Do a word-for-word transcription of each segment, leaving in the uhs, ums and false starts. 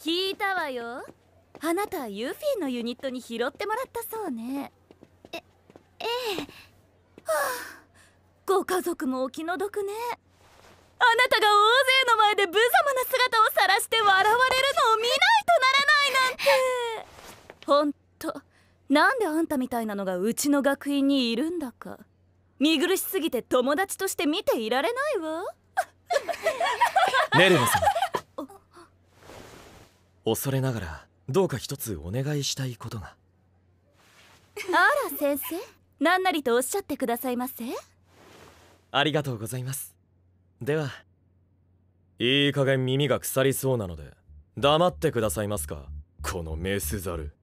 聞いたわよ。あなたユフィのユニットに拾ってもらったそうね。えええ、はあ、ご家族もお気の毒ね。あなたが大勢の前で無様な姿を晒して笑われるのを見ないとならないなんて。ほんと、なんであんたみたいなのがうちの学院にいるんだか。見苦しすぎて友達として見ていられないわ。レレナさん、恐れながらどうか一つお願いしたいことが。あら先生、何なりとおっしゃってくださいませ。ありがとうございます。では、いい加減耳が腐りそうなので黙ってくださいますか、このメスザル。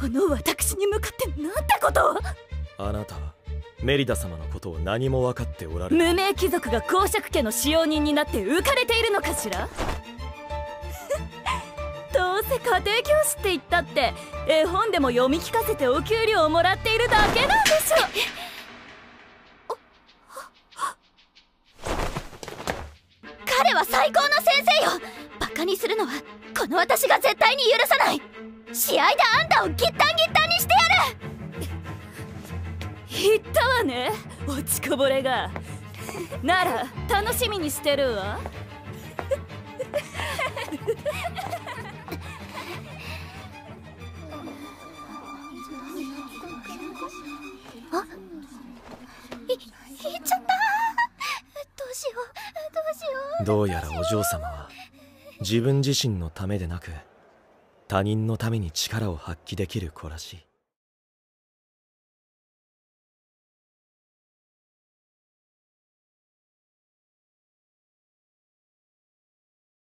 この私に向かってなんてことを。あなたはメリダ様のことを何も分かっておられない。無名貴族が公爵家の使用人になって浮かれているのかしら。どうせ家庭教師って言ったって絵本でも読み聞かせてお給料をもらっているだけなんでしょ。彼は最高の先生よ。バカにするのはこの私が絶対に許さない。試合であんたをギッタンギッタンにしてやる。言ったわね、落ちこぼれが。なら楽しみにしてるわ。あっ、いっちゃった。どうやらお嬢様は自分自身のためでなく他人のために力を発揮できる子らしい。